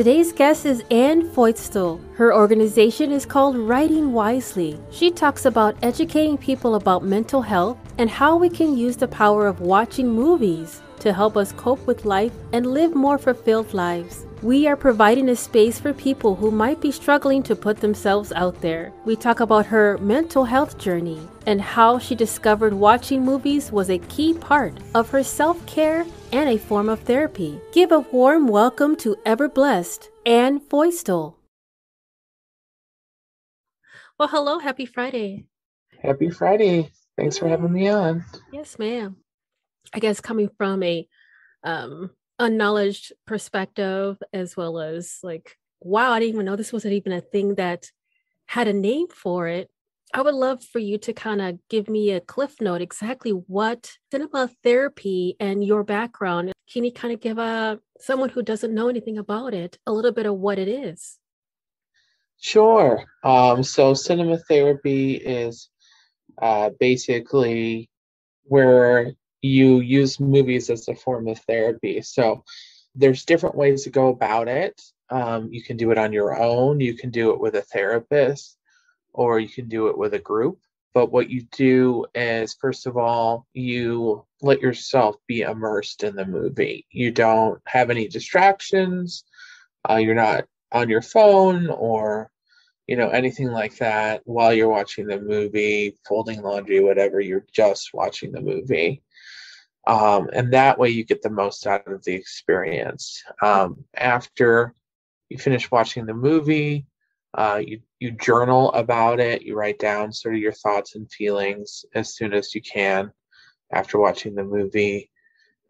Today's guest is Anne Feustel. Her organization is called Writing Wisely. She talks about educating people about mental health and how we can use the power of watching movies to help us cope with life and live more fulfilled lives. We are providing a space for people who might be struggling to put themselves out there. We talk about her mental health journey and how she discovered watching movies was a key part of her self-care and a form of therapy. Give a warm welcome to ever-blessed Anne Feustel. Well, hello. Happy Friday. Happy Friday. Thanks for having me on. Yes, ma'am. I guess coming from a unknowledged perspective, as well as like, wow, I didn't even know this wasn't even a thing that had a name for it. I would love for you to kind of give me a cliff note exactly what cinema therapy and your background. Can you kind of give someone who doesn't know anything about it a little bit of what it is? Sure. So cinema therapy is basically where you use movies as a form of therapy. So there's different ways to go about it. You can do it on your own, you can do it with a therapist, or you can do it with a group. But what you do is, first of all, you let yourself be immersed in the movie. You don't have any distractions. You're not on your phone or anything like that while you're watching the movie, folding laundry, whatever. You're just watching the movie. And that way you get the most out of the experience. After you finish watching the movie, you journal about it. You write down sort of your thoughts and feelings as soon as you can after watching the movie.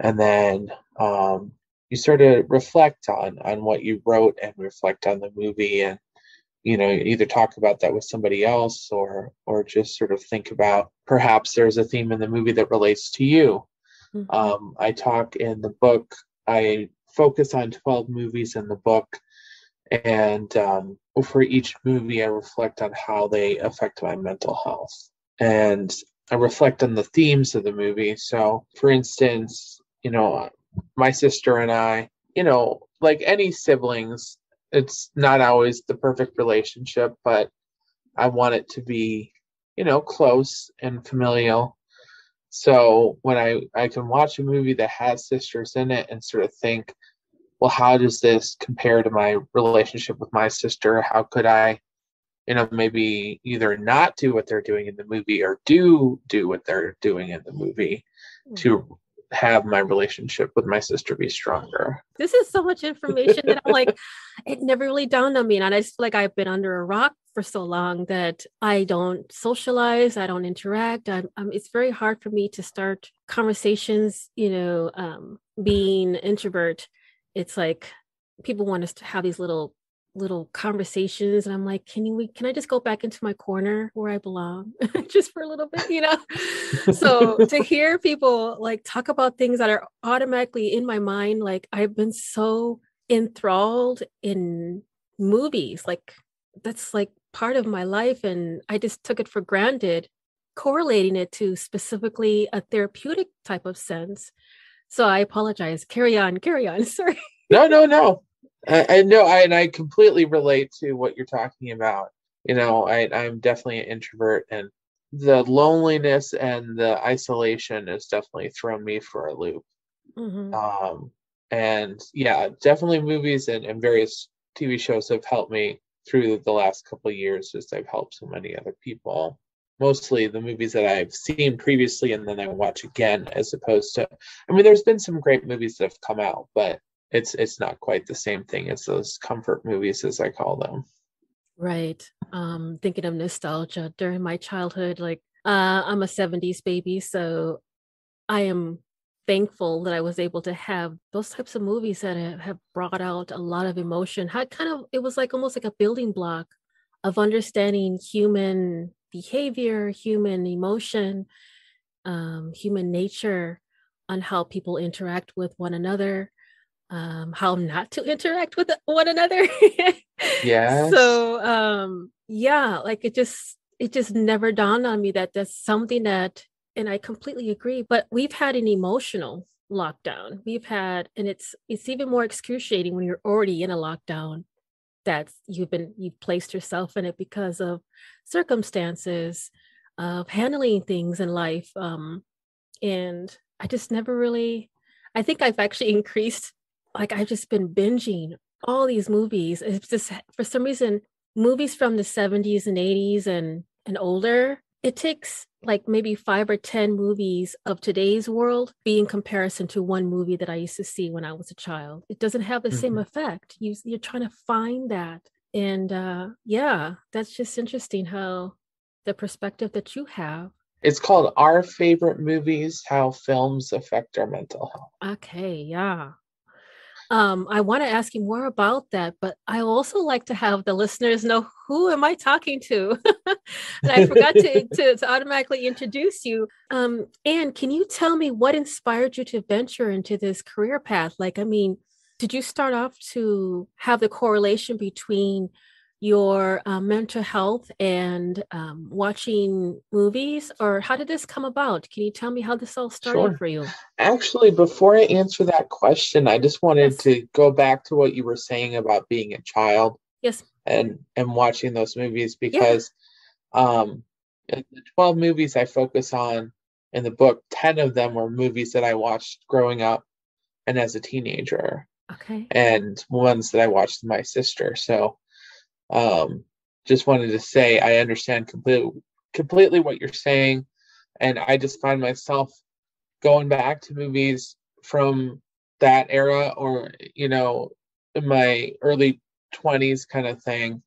And then you sort of reflect on what you wrote and reflect on the movie, and either talk about that with somebody else or just sort of think about perhaps there's a theme in the movie that relates to you. Mm-hmm. I talk in the book, I focus on 12 movies in the book, and for each movie I reflect on how they affect my mental health, and I reflect on the themes of the movie. So for instance, my sister and I, like any siblings, it's not always the perfect relationship, but I want it to be, close and familial. So when I can watch a movie that has sisters in it and sort of think, well, how does this compare to my relationship with my sister? How could I, maybe either not do what they're doing in the movie or do what they're doing in the movie to have my relationship with my sister be stronger. This is so much information that I'm like, it never really dawned on me. And I just feel like I've been under a rock for so long that I don't socialize. I don't interact. It's very hard for me to start conversations, being an introvert. It's like people want us to have these little conversations, and I'm like, can I just go back into my corner where I belong just for a little bit, So to hear people like talk about things that are automatically in my mind, like I've been so enthralled in movies, like that's like part of my life, and I just took it for granted, correlating it to specifically a therapeutic type of sense. So I apologize. Carry on. Sorry. No. I know, and I completely relate to what you're talking about. I'm definitely an introvert, and the loneliness and the isolation has definitely thrown me for a loop. Mm-hmm. And yeah, definitely movies and various TV shows have helped me through the last couple of years, just I've helped so many other people. Mostly the movies that I've seen previously and then I watch again, as opposed to, there's been some great movies that have come out, but it's not quite the same thing as those comfort movies, as I call them. Right. Thinking of nostalgia during my childhood, like I'm a 70s baby, so I am thankful that I was able to have those types of movies that have brought out a lot of emotion. It was like almost like a building block of understanding human behavior, human emotion, human nature, on how people interact with one another. How not to interact with one another. Yeah. So, like it just never dawned on me that that's something that, and I completely agree, but we've had an emotional lockdown we've had, and it's even more excruciating when you're already in a lockdown that's you've placed yourself in it because of circumstances of handling things in life. And I just never really, I think I've actually increased, like I've just been binging all these movies. It's just for some reason, movies from the 70s and 80s and older, it takes like maybe 5 or 10 movies of today's world be in comparison to one movie that I used to see when I was a child. It doesn't have the same effect. You're trying to find that. And yeah, that's just interesting how the perspective that you have. It's called Our Favorite Movies, How Films Affect Our Mental Health. Okay, yeah. I want to ask you more about that, but I also like to have the listeners know, who am I talking to? And I forgot to automatically introduce you. Anne, can you tell me what inspired you to venture into this career path? Like, I mean, did you start off to have the correlation between your mental health and watching movies, or how did this come about? Can you tell me how this all started for you? Actually, before I answer that question, I just wanted to go back to what you were saying about being a child and watching those movies, because the 12 movies I focus on in the book, 10 of them were movies that I watched growing up and as a teenager, and ones that I watched with my sister. So just wanted to say I understand completely what you're saying, and I just find myself going back to movies from that era, or you know, in my early 20s kind of thing.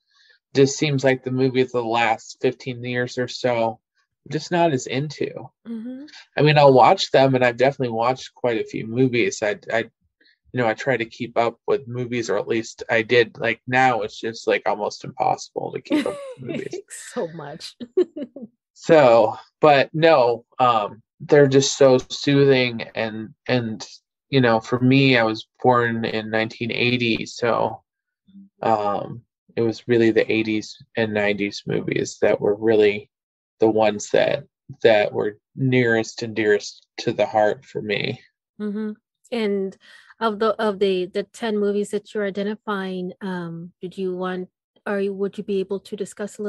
Just seems like the movies the last 15 years or so I'm just not as into. I mean, I'll watch them, and I've definitely watched quite a few movies. I try to keep up with movies, or at least I did. Like now, it's just like almost impossible to keep up with movies. So much. But no, they're just so soothing, and you know, for me, I was born in 1980, so it was really the 80s and 90s movies that were really the ones that were nearest and dearest to the heart for me. And of the 10 movies that you're identifying, would you be able to discuss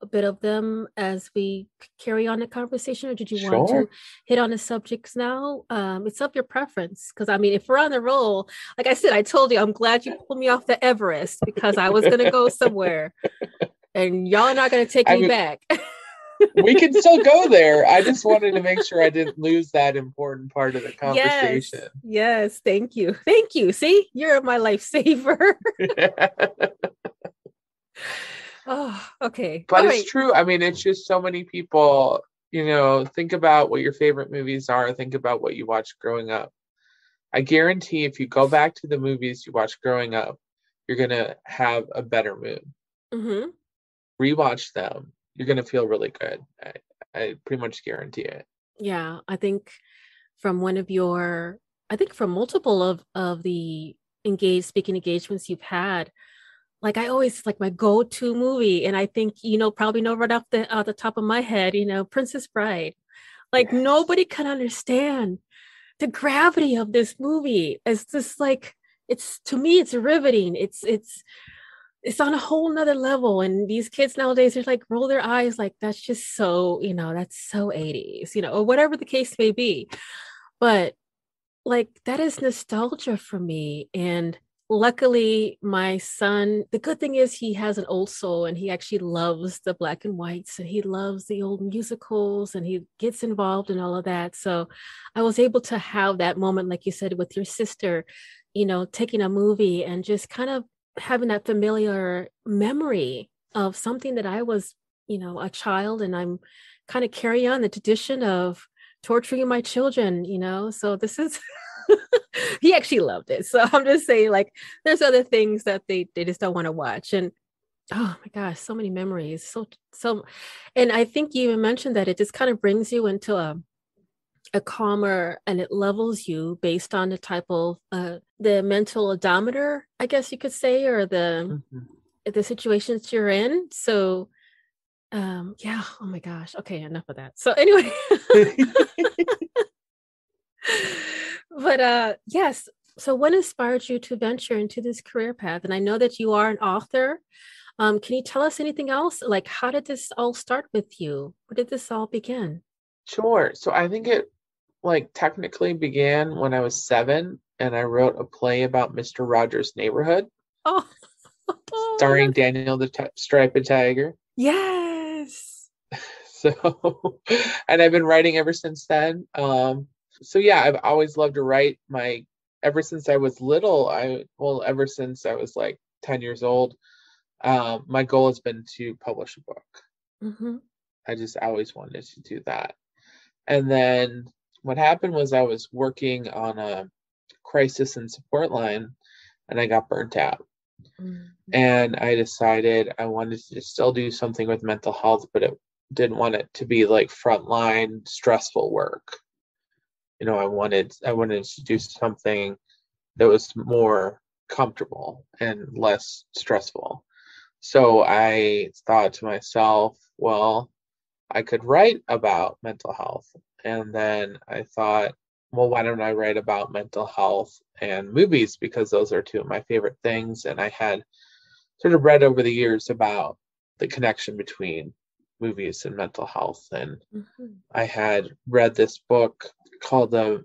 a bit of them as we carry on the conversation, or did you want to hit on the subjects now? It's up your preference, because I mean, if we're on the roll, like I said, I told you, I'm glad you pulled me off the Everest, because I was going to go somewhere, and y'all are not going to take me back. We can still go there. I just wanted to make sure I didn't lose that important part of the conversation. Yes, thank you. Thank you. See, you're my lifesaver. Oh, okay. But all it's true. I mean, it's just so many people, you know, think about what your favorite movies are. Think about what you watched growing up. I guarantee if you go back to the movies you watched growing up, you're going to have a better mood. Rewatch them. You're going to feel really good. I pretty much guarantee it. Yeah. I think from multiple of the speaking engagements you've had, like I always like my go-to movie. And I think, you know, probably know right off the top of my head, you know, Princess Bride, like nobody can understand the gravity of this movie. It's just like, to me, it's riveting. It's on a whole nother level. And these kids nowadays are like, roll their eyes. Like, that's just so, you know, that's so 80s, you know, or whatever the case may be. But like, that is nostalgia for me. And luckily my son, the good thing is he has an old soul, and he actually loves the black and whites, and he loves the old musicals, and he gets involved in all of that. So I was able to have that moment, like you said, with your sister, you know, taking a movie and just kind of having that familiar memory of something that I was, you know, a child, and I'm kind of carry on the tradition of torturing my children, you know, so this is, he actually loved it. So I'm just saying, like, there's other things that they just don't want to watch. And oh my gosh, so many memories. So, and I think you even mentioned that it just kind of brings you into a calmer, and it levels you based on the type of the mental odometer, I guess you could say, or the situations you're in. So yeah, oh my gosh, okay, enough of that. So anyway, But yes. So what inspired you to venture into this career path? And I know that you are an author. Can you tell us anything else? Like, how did this all start with you? Where did this all begin? Sure. So I think it technically began when I was 7 and I wrote a play about Mr. Rogers' Neighborhood. Oh, starring Daniel the Striped Tiger. Yes. So, and I've been writing ever since then. So yeah, I've always loved to write. Ever since I was little, ever since I was 10 years old, my goal has been to publish a book. Mm-hmm. I just always wanted to do that. And then what happened was I was working on a crisis and support line and I got burnt out. Mm-hmm. And I decided I wanted to still do something with mental health, but it didn't want it to be frontline stressful work. You know, I wanted to do something that was more comfortable and less stressful. So I thought to myself, well, I could write about mental health. And then I thought, well, why don't I write about mental health and movies? Because those are two of my favorite things. And I had sort of read over the years about the connection between movies and mental health. And mm-hmm. I had read this book called the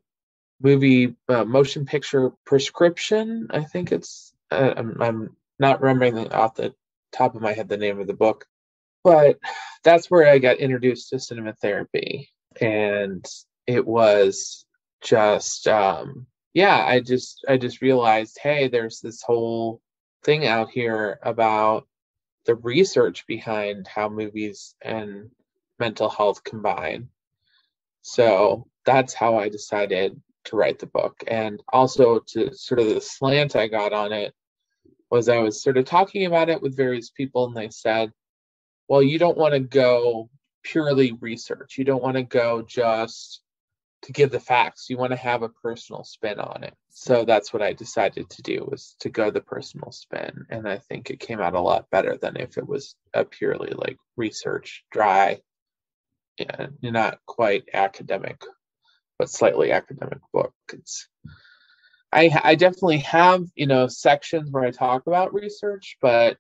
movie Motion Picture Prescription. I think it's, I'm not remembering off the top of my head the name of the book, but that's where I got introduced to CinemaTherapy. And it was just, I just realized, hey, there's this whole thing out here about the research behind how movies and mental health combine. So that's how I decided to write the book. And also to sort of the slant I got on it was I was sort of talking about it with various people and they said, well, you don't want to go purely research. You don't want to go just to give the facts. You want to have a personal spin on it. So that's what I decided to do, was to go the personal spin. And I think it came out a lot better than if it was a purely research dry, and not quite academic, but slightly academic book. I definitely have, sections where I talk about research, but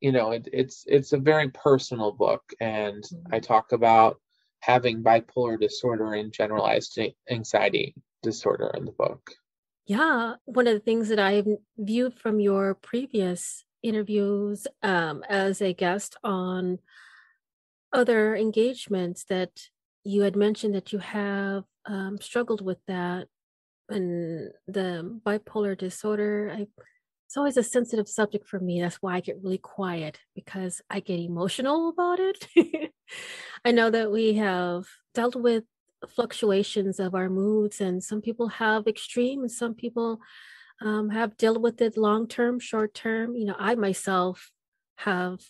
it's a very personal book. And I talk about having bipolar disorder and generalized anxiety disorder in the book. Yeah. One of the things that I've viewed from your previous interviews as a guest on other engagements that you had mentioned that you have struggled with that, and the bipolar disorder. It's always a sensitive subject for me. That's why I get really quiet, because I get emotional about it. I know that we have dealt with fluctuations of our moods, and some people have extreme and some people have dealt with it long-term, short-term. I myself have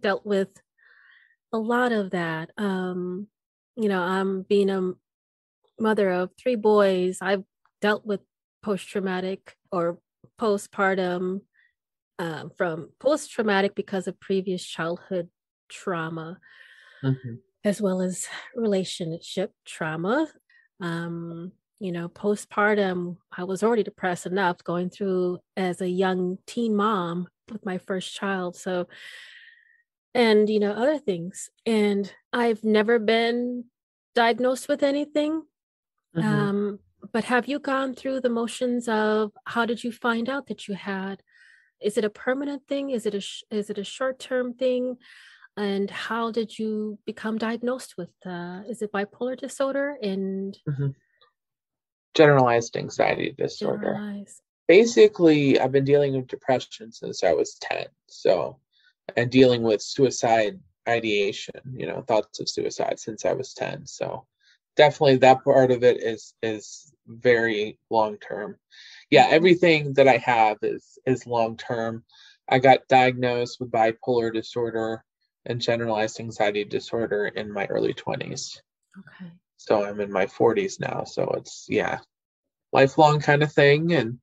dealt with a lot of that. I'm being a mother of 3 boys. I've dealt with post-traumatic or postpartum from post-traumatic because of previous childhood trauma, mm-hmm. as well as relationship trauma. Postpartum, I was already depressed enough going through as a young teen mom with my first child. So, and, other things. And I've never been diagnosed with anything. Mm-hmm. But have you gone through the motions of how did you find out that you had? Is it a permanent thing? Is it a short-term thing? And how did you become diagnosed with, is it bipolar disorder and mm-hmm. generalized anxiety disorder? Basically, I've been dealing with depression since I was 10. So, and dealing with suicide ideation, thoughts of suicide since I was 10. So definitely that part of it is very long-term. Yeah, everything that I have is long-term. I got diagnosed with bipolar disorder and generalized anxiety disorder in my early 20s. Okay. So I'm in my 40s now. So it's, lifelong kind of thing. And,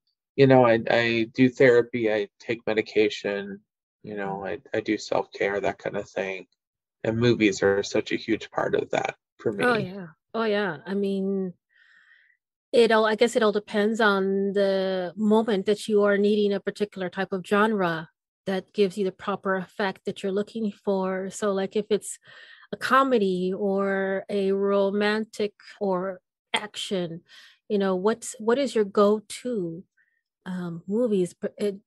I do therapy, I take medication, I do self-care, that kind of thing. And movies are such a huge part of that for me. Oh, yeah. I mean, I guess it all depends on the moment that you are needing a particular type of genre that gives you the proper effect that you're looking for. So like if it's a comedy or a romantic or action, you know, what is your go-to movies,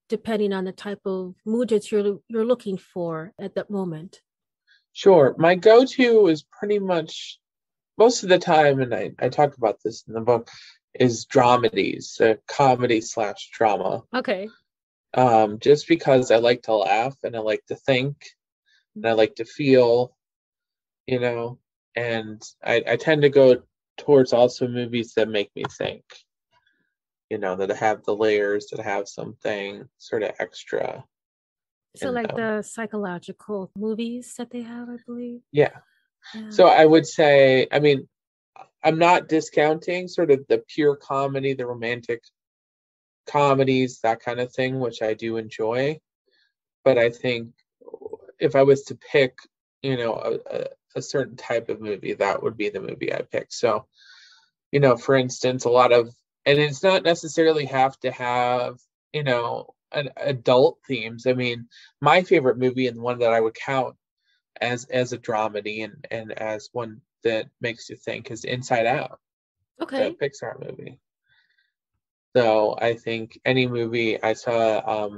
depending on the type of mood that you're looking for at that moment? Sure. My go-to is pretty much most of the time, and I talk about this in the book, is dramedies, comedy/drama. Okay. Just because I like to laugh and I like to think and I like to feel, you know, and I tend to go towards also movies that make me think, you know, that have the layers, that have something sort of extra. So like the psychological movies that they have, I believe. Yeah. So I would say, I mean, I'm not discounting sort of the pure comedy, the romantic comedies, that kind of thing, which I do enjoy. But I think if I was to pick, you know, a certain type of movie, that would be the movie I pick. So, you know, for instance, a lot of, and it's not necessarily have to have, you know, an adult themes. I mean, my favorite movie and one that I would count as a dramedy and as one that makes you think is Inside Out. Okay. The Pixar movie. So I think any movie I saw,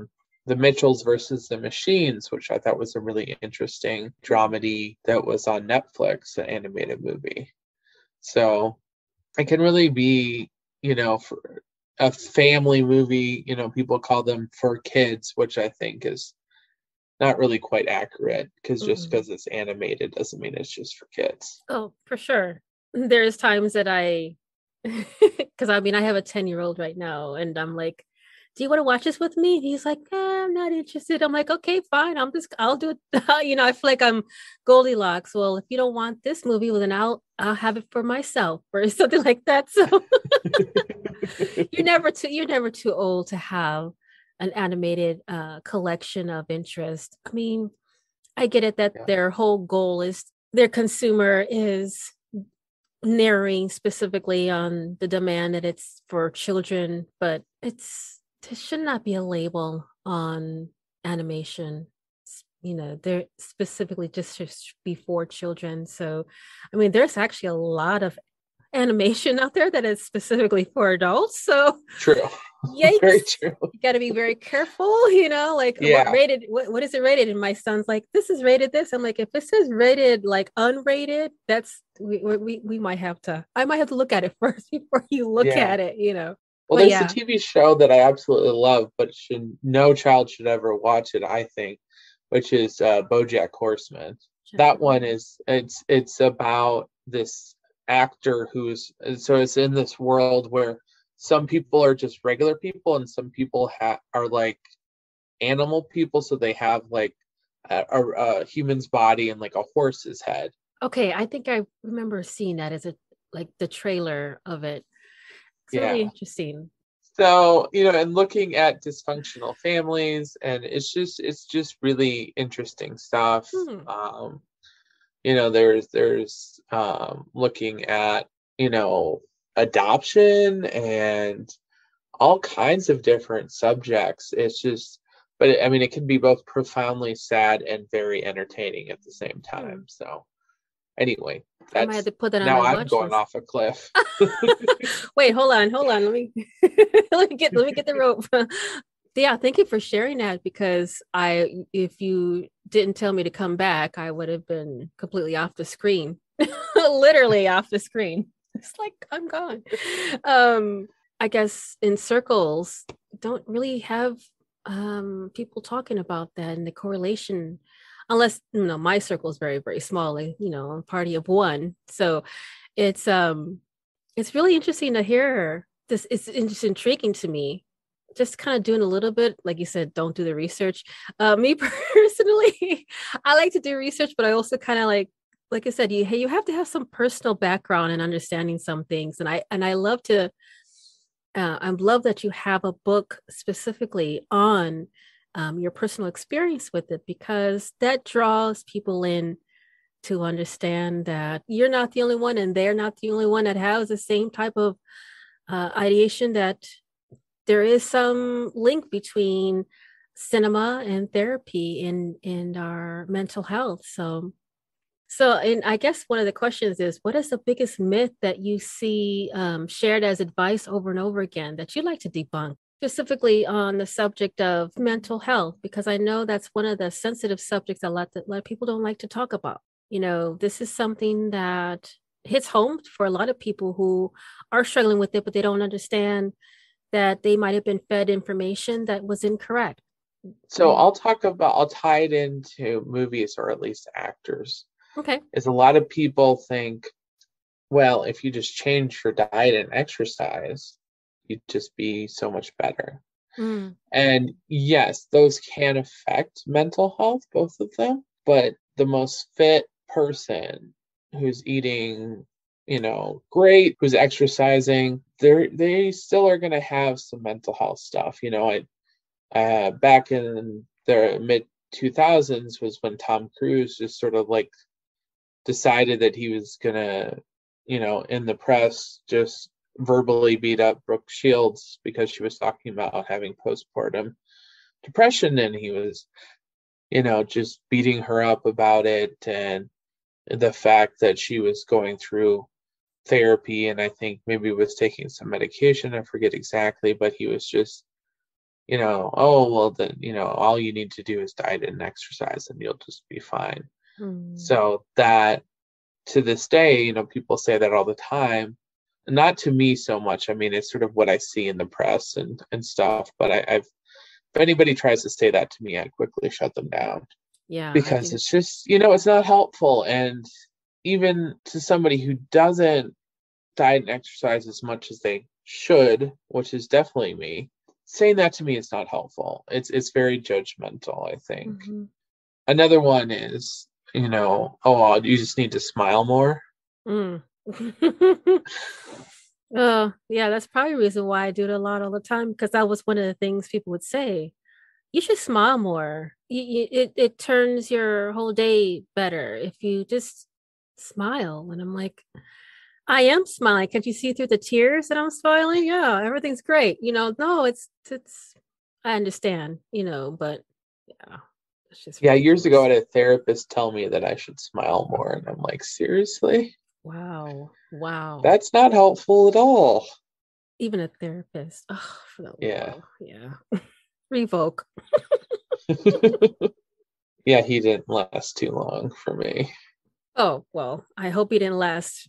The Mitchells versus the Machines, which I thought was a really interesting dramedy that was on Netflix, an animated movie. So it can really be, you know, for a family movie, you know, people call them for kids, which I think is not really quite accurate, because just because it's animated doesn't mean it's just for kids. Oh, for sure. There's times that because I mean, I have a 10-year-old right now, and I'm like, do you want to watch this with me? And he's like, I'm not interested. I'm like, okay, fine. I'll do it. You know, I feel like I'm Goldilocks. Well, if you don't want this movie, well, then I'll have it for myself or something like that. So you're never too old to have an animated collection of interest. I mean, I get it that their whole goal is their consumer is narrowing specifically on the demand that it's for children, but there should not be a label on animation. You know, they're specifically just before children. So, I mean, there's actually a lot of animation out there that is specifically for adults. So true. Yikes. Very true. You got to be very careful, you know, like what is it rated? And my son's like, this is rated this. I'm like, if it says rated, like unrated, that's, I might have to look at it first before you look at it, you know. Well, there's a TV show that I absolutely love, but no child should ever watch it, I think, which is Bojack Horseman. Sure. That one is, it's about this actor it's in this world where some people are just regular people and some people are like animal people, so they have like a human's body and like a horse's head. Okay, I think I remember seeing that as like the trailer of it. It's really interesting. So, you know, and looking at dysfunctional families, and it's just really interesting stuff. You know, there's looking at, you know, adoption and all kinds of different subjects. It's just, but I mean, it can be both profoundly sad and very entertaining at the same time. So anyway, I might have to put that on my watch list. Now I'm going off a cliff. Wait, hold on. Let me get the rope. Yeah, thank you for sharing that, because if you didn't tell me to come back, I would have been completely off the screen, literally off the screen. It's like, I'm gone. I guess in circles, don't really have people talking about that and the correlation, unless, you know, my circle is very, very small, like, you know, a party of one. So it's really interesting to hear this. It's intriguing to me. Just kind of doing a little bit, like you said, don't do the research. Me personally, I like to do research, but I also kind of like I said, you have to have some personal background and understanding some things. And I love to, I love that you have a book specifically on your personal experience with it, because that draws people in to understand that you're not the only one and they're not the only one that has the same type of ideation that there is some link between cinema and therapy in our mental health. So, and I guess one of the questions is, what is the biggest myth that you see shared as advice over and over again that you like to debunk, specifically on the subject of mental health? Because I know that's one of the sensitive subjects a lot of people don't like to talk about. You know, this is something that hits home for a lot of people who are struggling with it, but they don't understand that they might have been fed information that was incorrect. So I'll tie it into movies, or at least actors. Okay. Is a lot of people think, well, if you just change your diet and exercise, you'd just be so much better. Mm. And yes, those can affect mental health, both of them. But the most fit person who's eating, you know, great, who's exercising, they still are going to have some mental health stuff. You know, back in the mid-2000s was when Tom Cruise just sort of like decided that he was gonna, you know, in the press, just verbally beat up Brooke Shields because she was talking about having postpartum depression, and he was, you know, just beating her up about it and the fact that she was going through therapy, and I think maybe was taking some medication, I forget exactly, but he was just, you know, oh, well, then, you know, all you need to do is diet and exercise and you'll just be fine. So that, to this day, you know, people say that all the time, not to me so much. I mean, it's sort of what I see in the press and stuff, but if anybody tries to say that to me, I quickly shut them down. Yeah. Because it's just, you know, it's not helpful. And even to somebody who doesn't diet and exercise as much as they should, which is definitely me, saying that to me is not helpful. It's very judgmental, I think. Mm-hmm. Another one is, you know, oh, you just need to smile more. Mm. Oh, yeah, that's probably the reason why I do it a lot all the time, because that was one of the things people would say. You should smile more. It turns your whole day better if you just smile. And I'm like, I am smiling. Can't you see through the tears that I'm smiling? Yeah, everything's great. You know, no, it's I understand, you know, but yeah. Yeah, years ago I had a therapist tell me that I should smile more, and I'm like, seriously? Wow. That's not helpful at all. Even a therapist. Oh, yeah. Yeah. Revoke. Yeah, he didn't last too long for me. Oh, well, I hope he didn't last.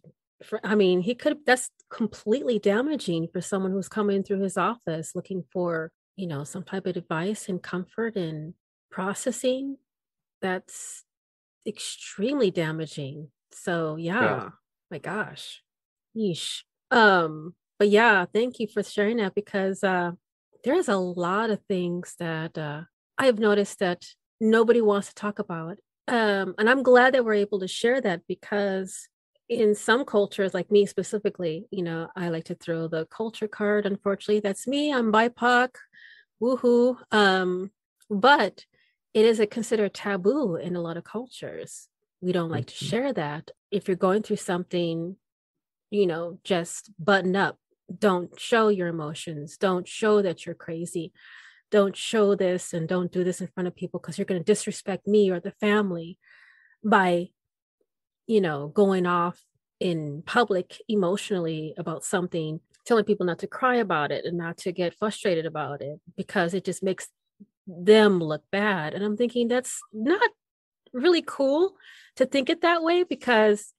That's completely damaging for someone who's coming through his office looking for, you know, some type of advice and comfort and processing. That's extremely damaging. So yeah. My gosh. Yeesh. But yeah, thank you for sharing that, because there's a lot of things that I've noticed that nobody wants to talk about. And I'm glad that we're able to share that, because in some cultures, like me specifically, you know, I like to throw the culture card. Unfortunately, that's me. I'm BIPOC. Woohoo. But it is considered taboo in a lot of cultures. We don't like to share that. If you're going through something, you know, just button up. Don't show your emotions. Don't show that you're crazy. Don't show this, and don't do this in front of people, because you're going to disrespect me or the family by, you know, going off in public emotionally about something, telling people not to cry about it and not to get frustrated about it, because it just makes them look bad. And I'm thinking, that's not really cool to think it that way, because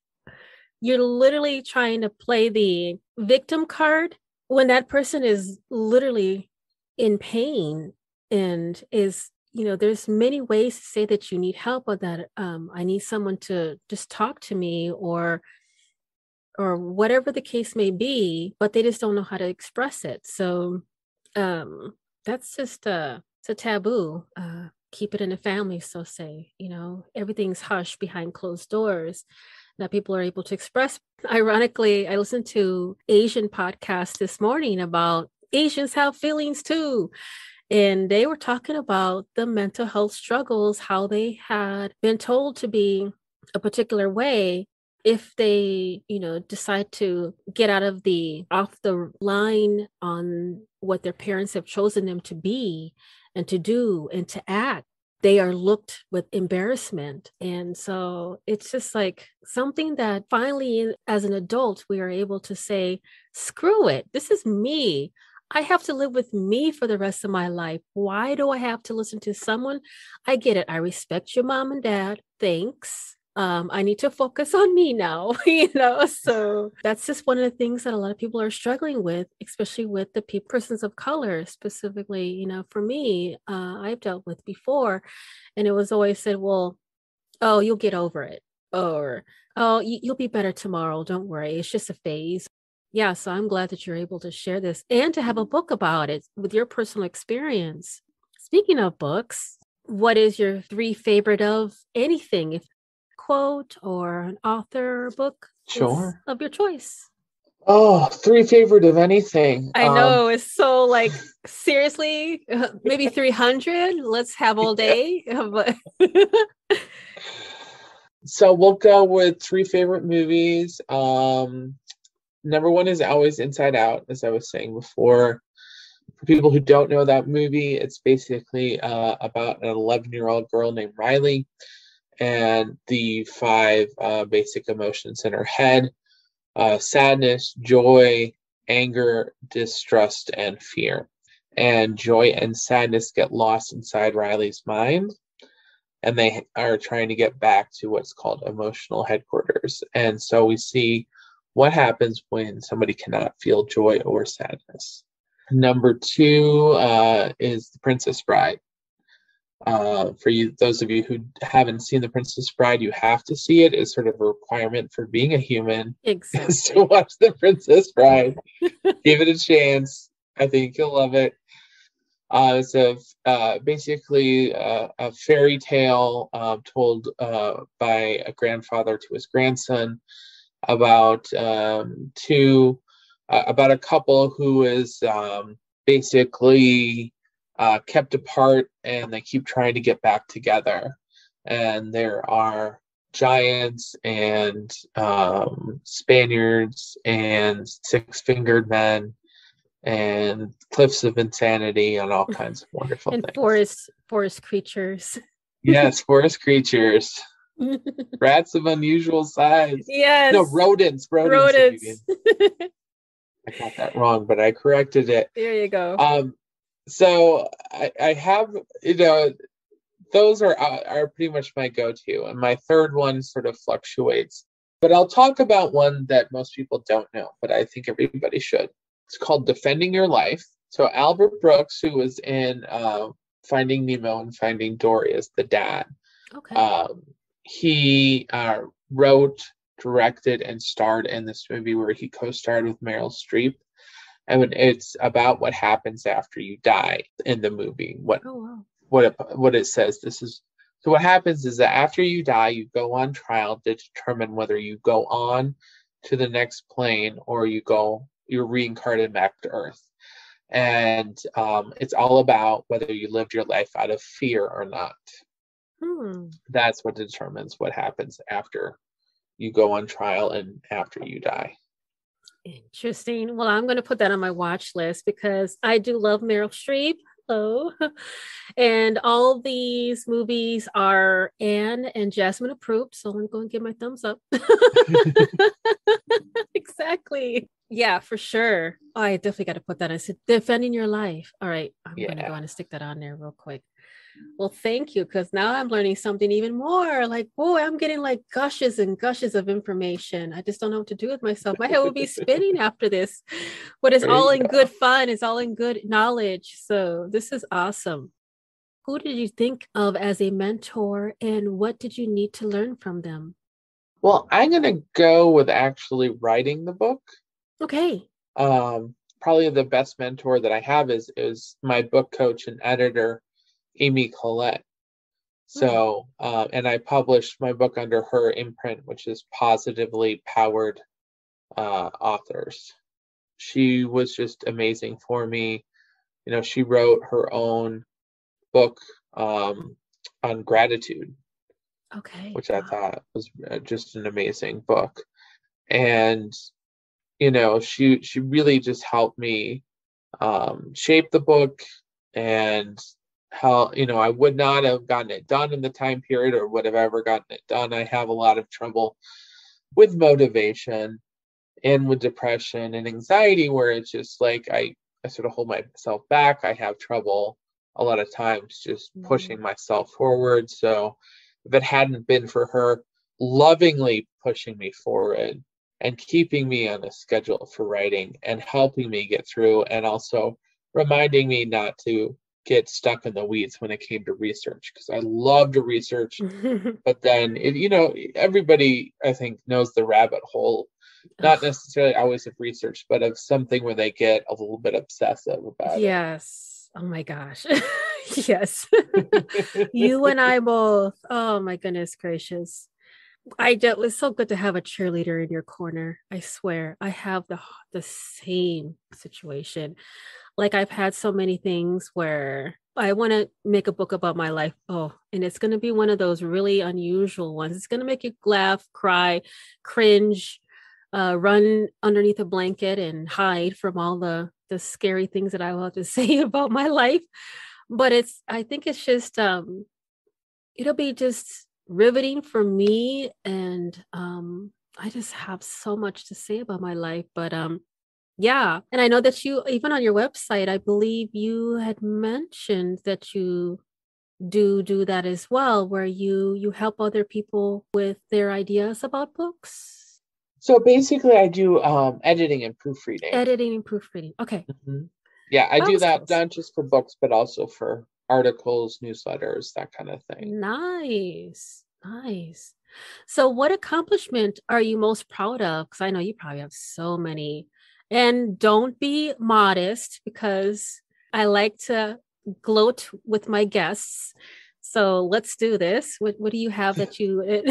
you're literally trying to play the victim card when that person is literally in pain and is, you know, there's many ways to say that you need help, or that I need someone to just talk to me, or whatever the case may be, but they just don't know how to express it. So that's just it's a taboo. Keep it in the family, so say, you know, everything's hushed behind closed doors, that people are able to express. Ironically, I listened to Asian podcast this morning about Asians have feelings too. And they were talking about the mental health struggles, how they had been told to be a particular way. if they, decide to get out of off the line on what their parents have chosen them to be and to do and to act, they are looked with embarrassment. And so it's just like something that finally, as an adult, we are able to say, screw it, this is me. I have to live with me for the rest of my life. Why do I have to listen to someone? I get it. I respect your mom and dad. Thanks. I need to focus on me now, so that's just one of the things that a lot of people are struggling with, especially with the persons of color specifically. For me, I've dealt with before, and it was always said, well, oh, you'll get over it, or, oh, you'll be better tomorrow. Don't worry. It's just a phase. Yeah. So I'm glad that you're able to share this and to have a book about it with your personal experience. Speaking of books, what is your 3 favorite of anything? If quote or an author or book, sure, of your choice. Oh, 3 favorite of anything. I know, it's so like, seriously, maybe 300. Let's have all day. So we'll go with 3 favorite movies. Number 1 is always Inside Out, as I was saying before. For people who don't know that movie, it's basically about an 11-year-old girl named Riley and the 5 basic emotions in her head: sadness, joy, anger, distrust, and fear. And joy and sadness get lost inside Riley's mind, and they are trying to get back to what's called emotional headquarters. And so we see what happens when somebody cannot feel joy or sadness. Number 2 is The Princess Bride. For you, those of you who haven't seen The Princess Bride, you have to see it. It's sort of a requirement for being a human, exactly, is to watch The Princess Bride. Give it a chance. I think you'll love it. It's basically a fairy tale told by a grandfather to his grandson about a couple who is basically kept apart, and they keep trying to get back together. And there are giants and Spaniards and six-fingered men and cliffs of insanity and all kinds of wonderful and things. And forest creatures. Yes, forest creatures. Rats of unusual size. Yes. No, rodents. I got that wrong, but I corrected it. There you go. So I have, those are pretty much my go-to. And my third one sort of fluctuates. But I'll talk about one that most people don't know, but I think everybody should. It's called Defending Your Life. So Albert Brooks, who was in Finding Nemo and Finding Dory as the dad, okay, he wrote, directed, and starred in this movie where he co-starred with Meryl Streep. And it's about what happens after you die in the movie. What it says. This is so. What happens is that after you die, you go on trial to determine whether you go on to the next plane or you're reincarnated back to Earth. And it's all about whether you lived your life out of fear or not. That's what determines what happens after you go on trial and after you die. Interesting. Well, I'm going to put that on my watch list because I do love Meryl Streep. Hello. And all these movies are Anne and Jasmine approved. So I'm going to give my thumbs up. Exactly. Yeah, for sure. Oh, I definitely got to put that in. Defending Your Life. All right. I'm going to go on and stick that on there real quick. Well, thank you, because now I'm learning something even more. Like, boy, I'm getting like gushes and gushes of information. I just don't know what to do with myself. My head will be spinning after this, but it's all in good fun. It's all in good knowledge. So this is awesome. Who did you think of as a mentor, and what did you need to learn from them? Well, I'm going to go with actually writing the book. Okay. Probably the best mentor that I have is my book coach and editor, Amy Collette. So, and I published my book under her imprint, which is Positively Powered Authors. She was just amazing for me. She wrote her own book on gratitude. Okay. Which I thought was just an amazing book. And, you know, she really just helped me shape the book, and how, you know, I would not have gotten it done in the time period, or would have ever gotten it done. I have a lot of trouble with motivation and with depression and anxiety, where it's just like I sort of hold myself back. I have trouble a lot of times just pushing myself forward. So if it hadn't been for her lovingly pushing me forward and keeping me on a schedule for writing and helping me get through, and also reminding me not to get stuck in the weeds when it came to research, because I love to research, but then, it, you know, everybody I think knows the rabbit hole, not necessarily always of research, but of something where they get a little bit obsessive about it. Oh my gosh. Yes. You and I both. Oh my goodness gracious. It's so good to have a cheerleader in your corner. I swear I have the same situation. Like, I've had so many things where I want to make a book about my life. Oh, and it's going to be one of those really unusual ones. It's going to make you laugh, cry, cringe, run underneath a blanket and hide from all the scary things that I will have to say about my life. But I think it's just, it'll be just riveting for me. And I just have so much to say about my life. But yeah. And I know that you, even on your website, I believe you had mentioned that you do that as well, where you help other people with their ideas about books. So basically I do editing and proofreading. Okay. Mm-hmm. Yeah. I do that not just for books, but also for articles, newsletters, that kind of thing. Nice. So what accomplishment are you most proud of? Because I know you probably have so many. And don't be modest, because I like to gloat with my guests. So let's do this. What do you have that you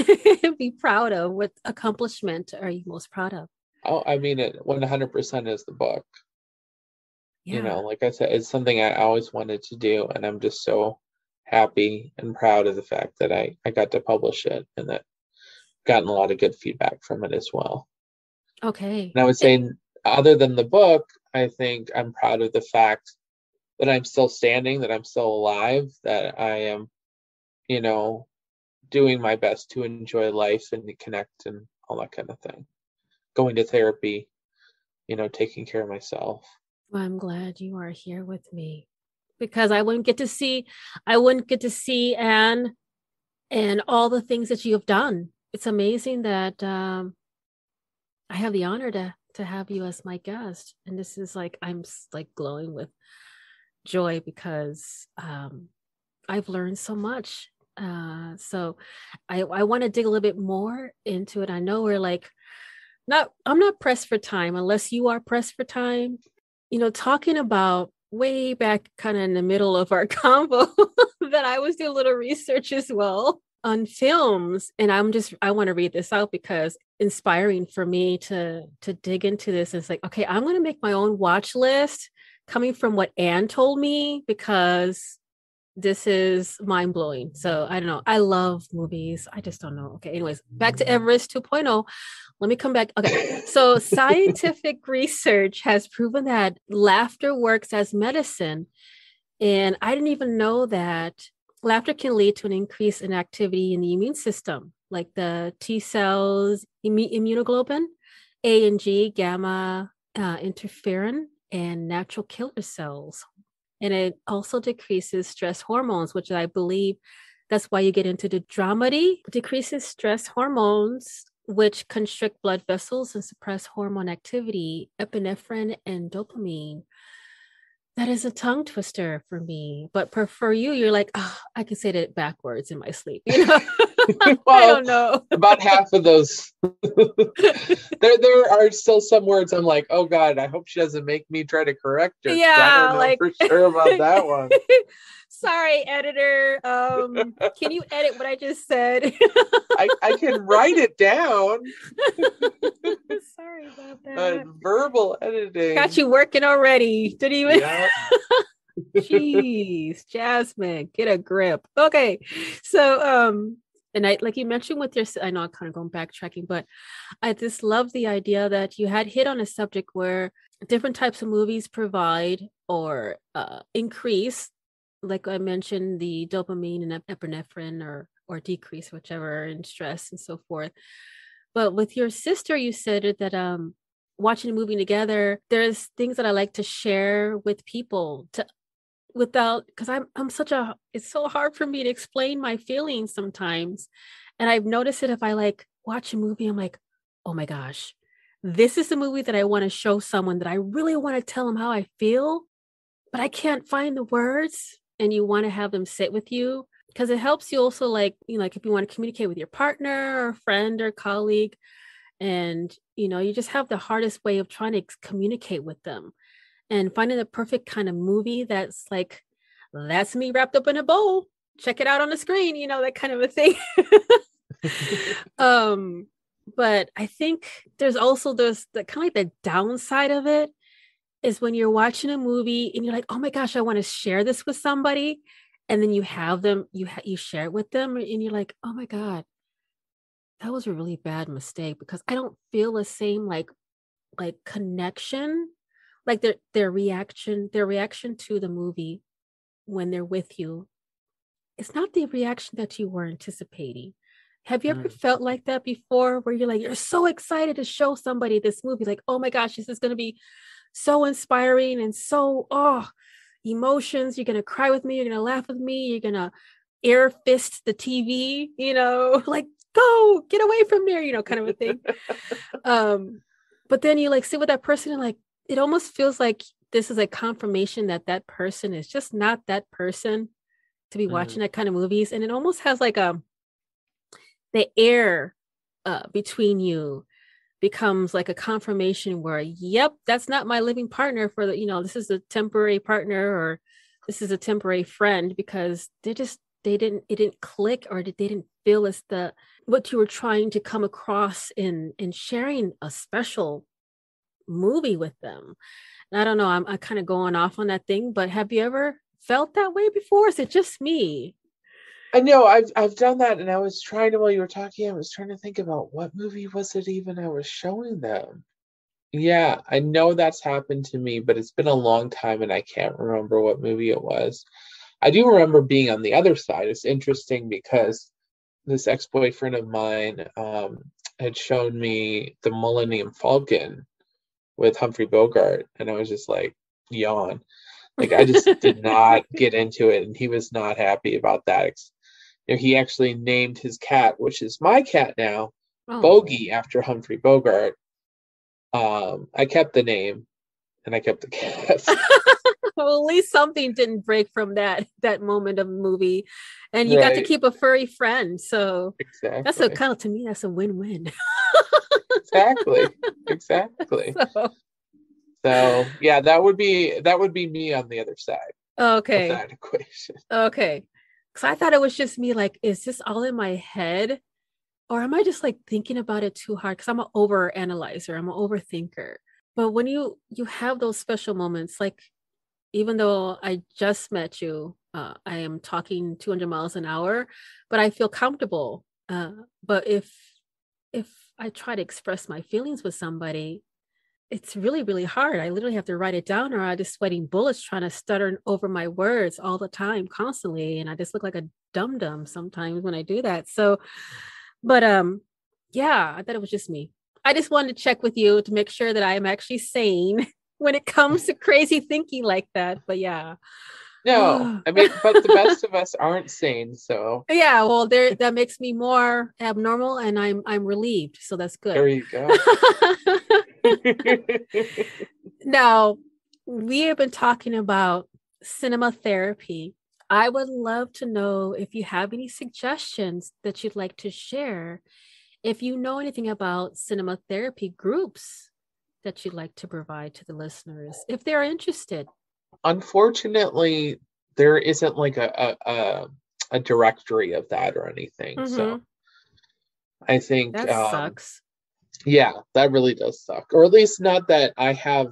be proud of? What accomplishment are you most proud of? Oh, I mean, it 100% is the book. Yeah. You know, like I said, it's something I always wanted to do. And I'm just so happy and proud of the fact that I got to publish it, and that gotten a lot of good feedback from it as well. Okay. And I would say, other than the book, I think I'm proud of the fact that I'm still standing, that I'm still alive, that I am, you know, doing my best to enjoy life and to connect and all that kind of thing. Going to therapy, you know, taking care of myself. Well, I'm glad you are here with me, because I wouldn't get to see Anne and all the things that you have done. It's amazing that I have the honor to have you as my guest. And this is like, I'm like glowing with joy, because I've learned so much. So I want to dig a little bit more into it. I know we're like, I'm not pressed for time, unless you are pressed for time. You know, talking about way back kind of in the middle of our convo that I was doing a little research as well on films. And I want to read this out, because inspiring for me to dig into this. It's like, okay, I'm going to make my own watch list coming from what Anne told me, because this is mind blowing. So I don't know. I love movies. I just don't know. Okay. Anyways, back to Everest 2.0. Let me come back. Okay. So scientific research has proven that laughter works as medicine. And I didn't even know that. Laughter can lead to an increase in activity in the immune system, like the T cells, immunoglobulin, A and G, gamma interferon, and natural killer cells. And it also decreases stress hormones, which I believe that's why you get into the dramedy. Decreases stress hormones, which constrict blood vessels and suppress hormone activity, epinephrine and dopamine. That is a tongue twister for me, but for you, you're like, oh, I can say that backwards in my sleep. You know, well, I don't know. About half of those, there are still some words I'm like, oh God, I hope she doesn't make me try to correct her. Yeah, I don't know for sure about that one. Sorry, editor. Can you edit what I just said? I can write it down. Sorry about that. Verbal editing. Got you working already. Didn't even. Yeah. Jeez, Jasmine, get a grip. Okay. So And I, like you mentioned with your, I know I'm kind of going backtracking, but I just love the idea that you had hit on a subject where different types of movies provide or increase, like I mentioned, the dopamine and epinephrine or decrease, whichever, and stress and so forth. But with your sister, you said that watching a movie together, there's things that I like to share with people to without, because I'm such a, it's so hard for me to explain my feelings sometimes. And I've noticed it if I like watch a movie, I'm like, oh my gosh, this is the movie that I want to show someone, that I really want to tell them how I feel, but I can't find the words. And you want to have them sit with you because it helps you also, like, you know, like if you want to communicate with your partner or friend or colleague, and, you know, you just have the hardest way of trying to communicate with them. And finding the perfect kind of movie that's like, that's me wrapped up in a bowl. Check it out on the screen, you know, that kind of a thing. But I think there's also those, the kind of like the downside of it is when you're watching a movie and you're like, oh my gosh, I want to share this with somebody, and then you have them, you share it with them, and you're like, oh my god, that was a really bad mistake because I don't feel the same like connection. Like their reaction to the movie when they're with you, it's not the reaction that you were anticipating. Have you ever felt like that before, where you're like, you're so excited to show somebody this movie, like, oh my gosh, this is going to be so inspiring and so, oh, emotions, you're going to cry with me, you're going to laugh with me, you're going to air fist the TV, you know, like, go get away from there, you know, kind of a thing. But then you like sit with that person and like, it almost feels like this is a confirmation that that person is just not that person to be watching that kind of movies. And it almost has like the air between you becomes like a confirmation where, yep, that's not my living partner for the, you know, this is a temporary partner or this is a temporary friend because it didn't click, or they didn't feel as the, what you were trying to come across in sharing a special movie with them. And I don't know, I'm kind of going off on that thing, but have you ever felt that way before? Is it just me? I know I've done that, and I was trying to, while you were talking, I was trying to think about what movie was it even I was showing them. Yeah, I know that's happened to me, but it's been a long time and I can't remember what movie it was. I do remember being on the other side. It's interesting because this ex-boyfriend of mine had shown me The Millennium Falcon with Humphrey Bogart, and I was just like, yawn. Like, I just did not get into it, and he was not happy about that. You know, he actually named his cat, which is my cat now, Bogey, after Humphrey Bogart. I kept the name, and I kept the cat. Well, at least something didn't break from that moment of movie, and you got to keep a furry friend. So that's a kind of, to me, that's a win-win. Exactly. So yeah, that would be me on the other side. Okay. Of that equation. Okay. Because I thought it was just me. Like, is this all in my head, or am I just like thinking about it too hard? Because I'm an overanalyzer. I'm an overthinker. But when you have those special moments, like even though I just met you, I am talking 200 miles an hour, but I feel comfortable. But if I try to express my feelings with somebody, it's really, really hard. I literally have to write it down, or I'm just sweating bullets trying to stutter over my words all the time, constantly. And I just look like a dum-dum sometimes when I do that. So, but yeah, I thought it was just me. I just wanted to check with you to make sure that I am actually sane when it comes to crazy thinking like that. But yeah. No, I mean, but the best of us aren't sane, so. Yeah, well, that makes me more abnormal, and I'm relieved, so that's good. There you go. Now, we have been talking about cinema therapy. I would love to know if you have any suggestions that you'd like to share, if you know anything about cinema therapy groups that you'd like to provide to the listeners, if they're interested. Unfortunately, there isn't like a directory of that or anything. Mm-hmm. So I think that sucks. Yeah, that really does suck. Or at least not that I have,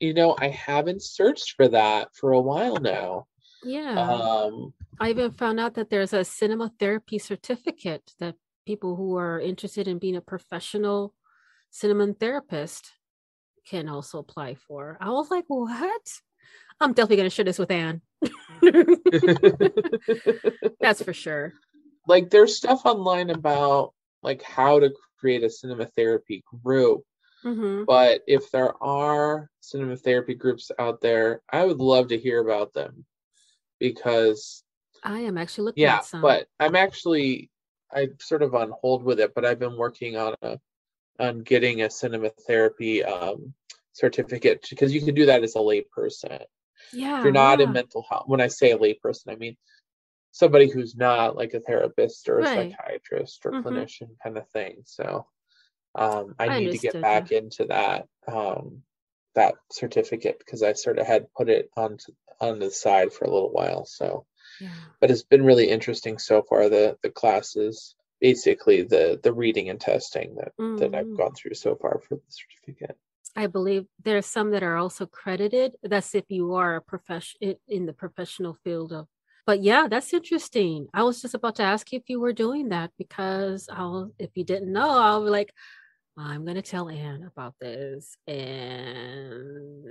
you know, I haven't searched for that for a while now. Yeah. I even found out that there's a CinemaTherapy certificate that people who are interested in being a professional cinema therapist can also apply for. I was like, what? I'm definitely going to share this with Anne. That's for sure. Like, there's stuff online about like how to create a cinema therapy group. Mm-hmm. But if there are cinema therapy groups out there, I would love to hear about them, because I am actually looking at some. But I'm sort of on hold with it, but I've been working on getting a cinema therapy certificate, because you can do that as a layperson. Yeah. If you're not in mental health, when I say a layperson, I mean somebody who's not like a therapist or a psychiatrist or clinician kind of thing. So I need to get back into that that certificate, because I sort of had put it on the side for a little while. So, but it's been really interesting so far. The classes, basically the reading and testing that I've gone through so far for the certificate. I believe there are some that are also credited. That's if you are a profession in the professional field of. But yeah, that's interesting. I was just about to ask you if you were doing that, because if you didn't know, I'll be like, I'm going to tell Anne about this and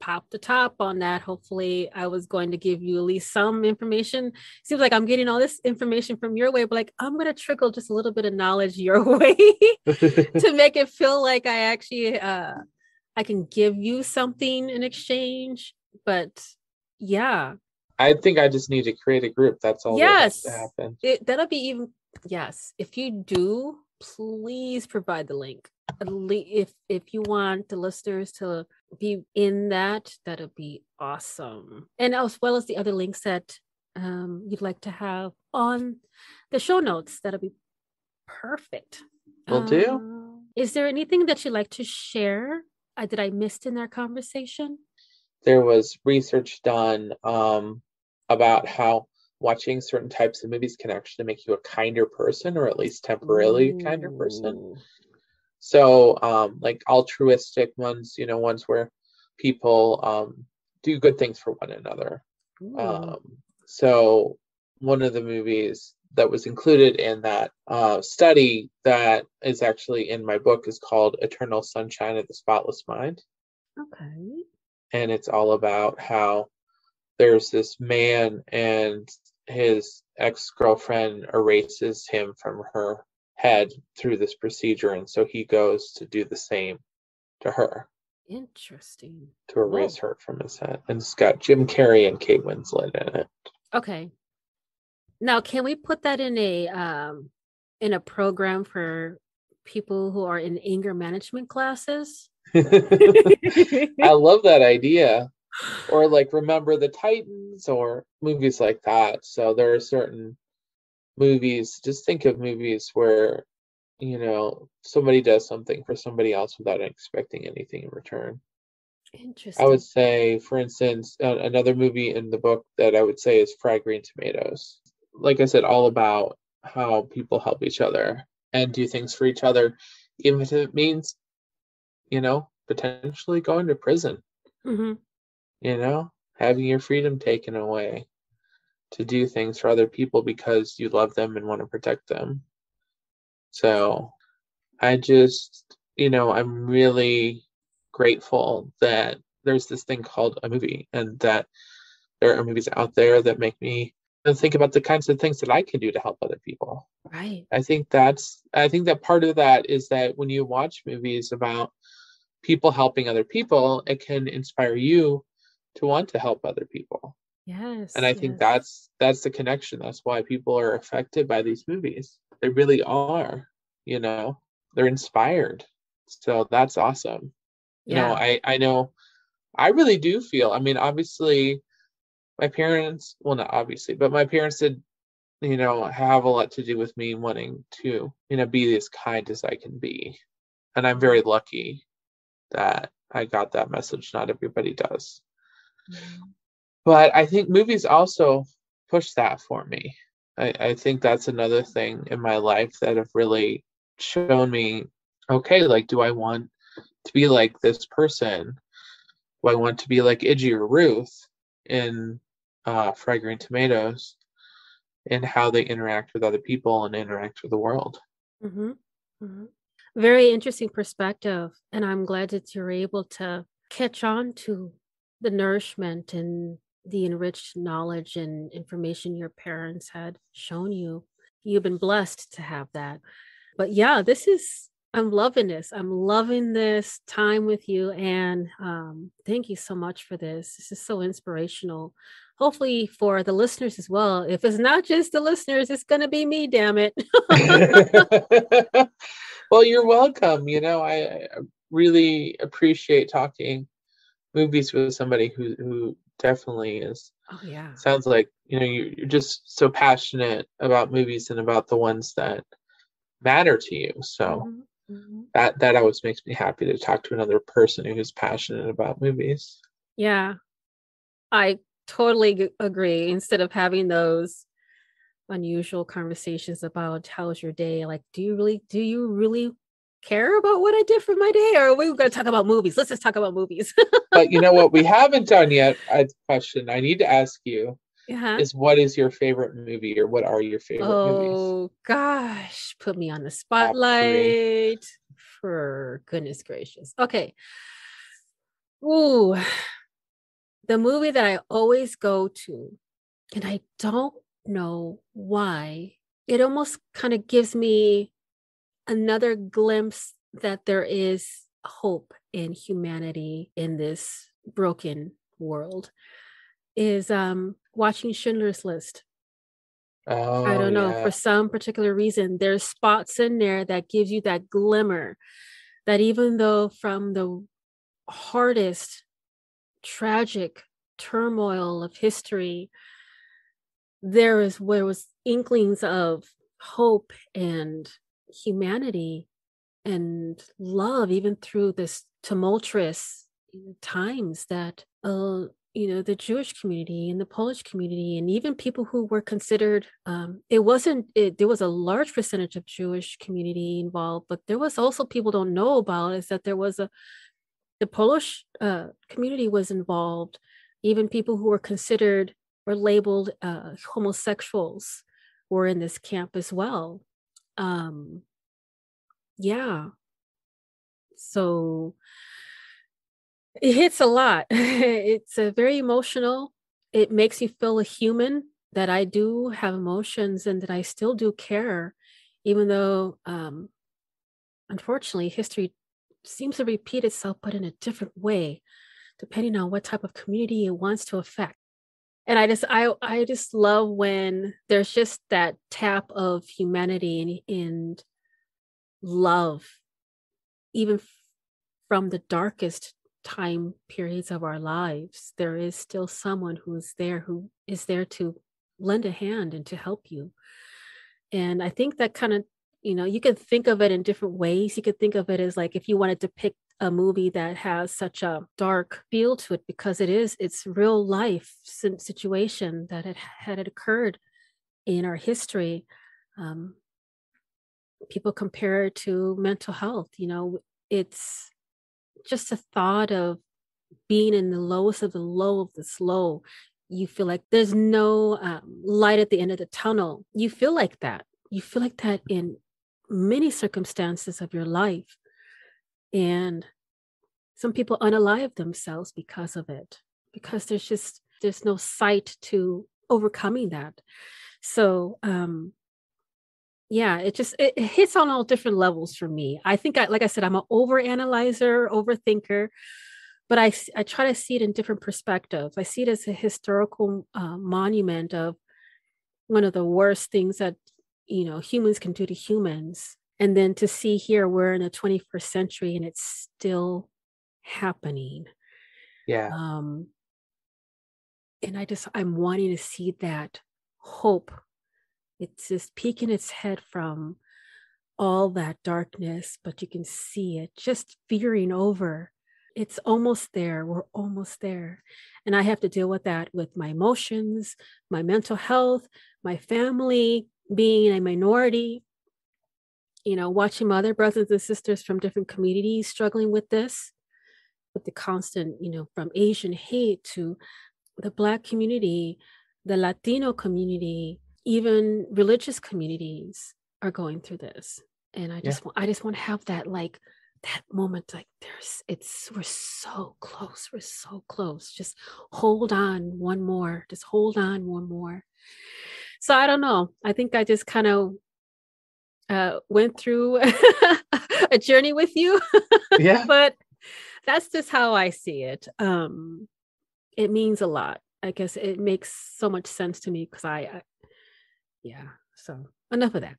pop the top on that. Hopefully I was going to give you at least some information. Seems like I'm getting all this information from your way, but like, I'm going to trickle just a little bit of knowledge your way to make it feel like I actually, I can give you something in exchange. But yeah. I think I just need to create a group. That's all that has to happen. That'll be even, if you do, please provide the link. If you want the listeners to be in that'll be awesome. And as well as the other links that you'd like to have on the show notes, that'll be perfect. Will do. Is there anything that you'd like to share that I missed in our conversation? There was research done about how watching certain types of movies can actually make you a kinder person, or at least temporarily kinder person. So like altruistic ones, ones where people do good things for one another. So one of the movies that was included in that study that is actually in my book is called Eternal Sunshine of the Spotless Mind. Okay. And it's all about how there's this man and his ex-girlfriend erases him from her head through this procedure. And so he goes to do the same to her. Interesting. To erase her from his head. And it's got Jim Carrey and Kate Winslet in it. Okay. Now, can we put that in a program for people who are in anger management classes? I love that idea. Or like Remember the Titans or movies like that. So there are certain movies, just think of movies where, somebody does something for somebody else without expecting anything in return. Interesting. I would say, for instance, another movie in the book that I would say is Fried Green Tomatoes. Like I said, all about how people help each other and do things for each other, even if it means, potentially going to prison. Mm-hmm. Having your freedom taken away to do things for other people because you love them and want to protect them. So I just, I'm really grateful that there's this thing called a movie, and that there are movies out there that make me think about the kinds of things that I can do to help other people. Right. I think that part of that is that when you watch movies about people helping other people, it can inspire you to want to help other people. Yes. And I think that's the connection. That's why people are affected by these movies. They really are, they're inspired. So that's awesome. Yeah. I know I really do feel, obviously my parents, well, not obviously, but my parents did, have a lot to do with me wanting to, be as kind as I can be. And I'm very lucky that I got that message. Not everybody does. But I think movies also push that for me. I think that's another thing in my life that have really shown me, okay, like, do I want to be like this person? Do I want to be like Iggy or Ruth in Fried Green Tomatoes, and how they interact with other people and interact with the world. Mm-hmm. Mm-hmm. Very interesting perspective. And I'm glad that you're able to catch on to the nourishment and the enriched knowledge and information your parents had shown you. You've been blessed to have that. But yeah, I'm loving this. I'm loving this time with you. And thank you so much for this. This is so inspirational. Hopefully for the listeners as well. If it's not just the listeners, it's going to be me, damn it. Well, you're welcome. You know, I really appreciate talking movies with somebody who definitely is. Oh, yeah. Sounds like, you know, you're just so passionate about movies and about the ones that matter to you. So mm-hmm. that always makes me happy to talk to another person who's passionate about movies. Yeah, I totally agree. Instead of having those unusual conversations about how's your day, like, do you really care about what I did for my day, or are we going to talk about movies? Let's just talk about movies. But you know what we haven't done yet, a question I need to ask you, is what is your favorite movie, or what are your favorite movies? Oh gosh, put me on the spotlight. For goodness gracious. Okay. Ooh, the movie that I always go to, and I don't know why, it almost kind of gives me another glimpse that there is hope in humanity in this broken world, is watching Schindler's List. Oh, I don't know. Yeah. For some particular reason, there's spots in there that gives you that glimmer that even though from the hardest, tragic turmoil of history, there was inklings of hope and humanity and love, even through this tumultuous times that the Jewish community and the Polish community, and even people who were considered there was a large percentage of Jewish community involved, but there was also people don't know about is that there was the Polish community was involved, even people who were considered or labeled homosexuals were in this camp as well. So it hits a lot. It's a very emotional. It makes you feel a human, that I do have emotions and that I still do care, even though unfortunately history seems to repeat itself, but in a different way, depending on what type of community it wants to affect. And I just love when there's just that tap of humanity and love, even from the darkest time periods of our lives. There is still someone who is there to lend a hand and to help you. And I think that kind of, you know, you can think of it in different ways. You could think of it as like, if you wanted to pick a movie that has such a dark feel to it, because it's real life situation that had occurred in our history. People compare it to mental health. You know, it's just a thought of being in the lowest of the low of this low. You feel like there's no light at the end of the tunnel. You feel like that. You feel like that in many circumstances of your life. And some people unalive themselves because of it, because there's no sight to overcoming that. So, it hits on all different levels for me. I think, like I said, I'm an overanalyzer, overthinker, but I try to see it in different perspectives. I see it as a historical monument of one of the worst things that, you know, humans can do to humans. And then to see here, we're in the 21st century and it's still happening. Yeah. And I'm wanting to see that hope. It's just peeking its head from all that darkness, but you can see it just veering over. It's almost there. We're almost there. And I have to deal with that with my emotions, my mental health, my family, being a minority. You know, watching my other brothers and sisters from different communities struggling with this, with the constant, you know, from Asian hate to the Black community, the Latino community, even religious communities are going through this. And I just want to have that, like, that moment, like, we're so close. We're so close. Just hold on one more. Just hold on one more. So I don't know. I think I just kind of went through a journey with you. Yeah. But that's just how I see it. It means a lot. I guess it makes so much sense to me because so enough of that.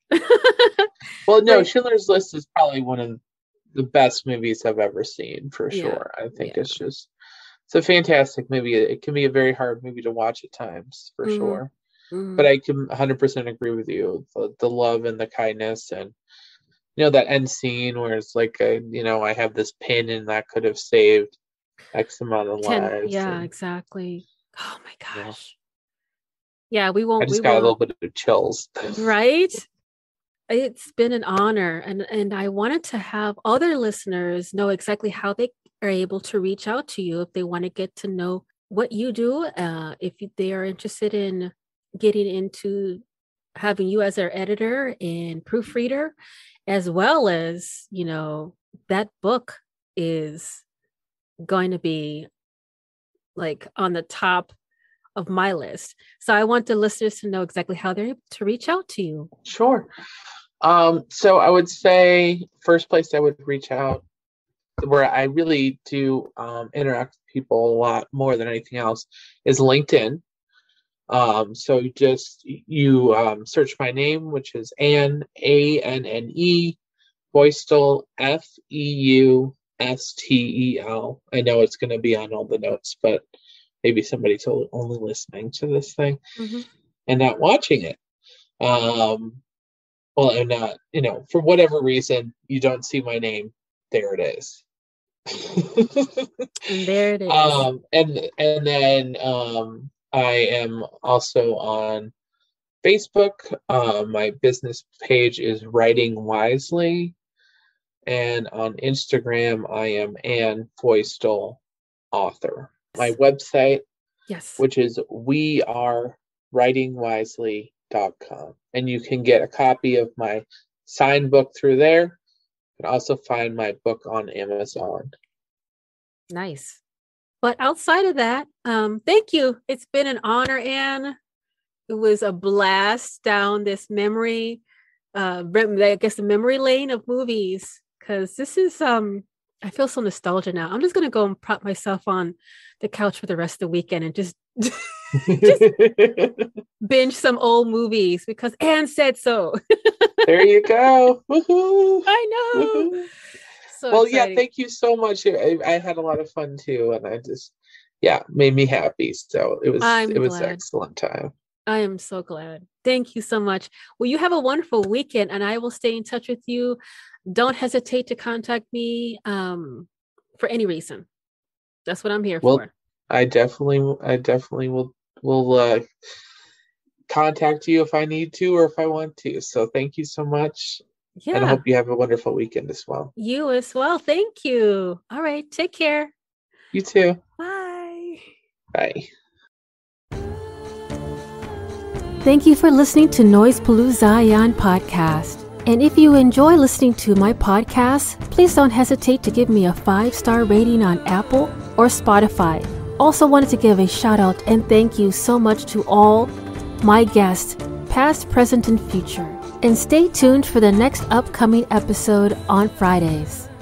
Well, no, Schindler's List is probably one of the best movies I've ever seen, for sure. I think it's a fantastic movie. It can be a very hard movie to watch at times, for sure. Mm-hmm. But I can 100% agree with you. The love and the kindness, and that end scene where it's like, I have this pin and that could have saved X amount of lives. Yeah, exactly. Oh my gosh. Yeah, we won't. I just got a little bit of chills. Right? It's been an honor. And I wanted to have other listeners know exactly how they are able to reach out to you if they want to get to know what you do, if they are interested in getting into having you as their editor and proofreader, as well as, that book is going to be like on the top of my list. So I want the listeners to know exactly how they're able to reach out to you. Sure. So I would say first place I would reach out, where I really do interact with people a lot more than anything else, is LinkedIn. So you search my name, which is Anne, A-N-N-E, Feustel, F-E-U-S-T-E-L. I know it's going to be on all the notes, but maybe somebody's only listening to this thing and not watching it. Well, and not, for whatever reason, you don't see my name. There it is. There it is. And then I am also on Facebook. My business page is Writing Wisely. And on Instagram, I am Anne Feustel, author. My website, which is wearewritingwisely.com. And you can get a copy of my signed book through there. You can also find my book on Amazon. Nice. But outside of that, thank you. It's been an honor, Anne. It was a blast down this memory, the memory lane of movies, because this is, I feel so nostalgia now. I'm just going to go and prop myself on the couch for the rest of the weekend and just binge some old movies because Anne said so. There you go. Woohoo. I know. Woo-hoo. So well, exciting. Yeah, thank you so much. I had a lot of fun too, and I just, made me happy. So it was an excellent time. I am so glad. Thank you so much. Well, you have a wonderful weekend, and I will stay in touch with you. Don't hesitate to contact me for any reason. That's what I'm here for. I definitely will contact you if I need to or if I want to. So thank you so much. Yeah. And I hope you have a wonderful weekend as well. You as well. Thank you. All right. Take care. You too. Bye. Bye. Thank you for listening to Noise Paloozayan Podcast. And if you enjoy listening to my podcast, please don't hesitate to give me a 5-star rating on Apple or Spotify. Also wanted to give a shout out and thank you so much to all my guests, past, present, and future. And stay tuned for the next upcoming episode on Fridays.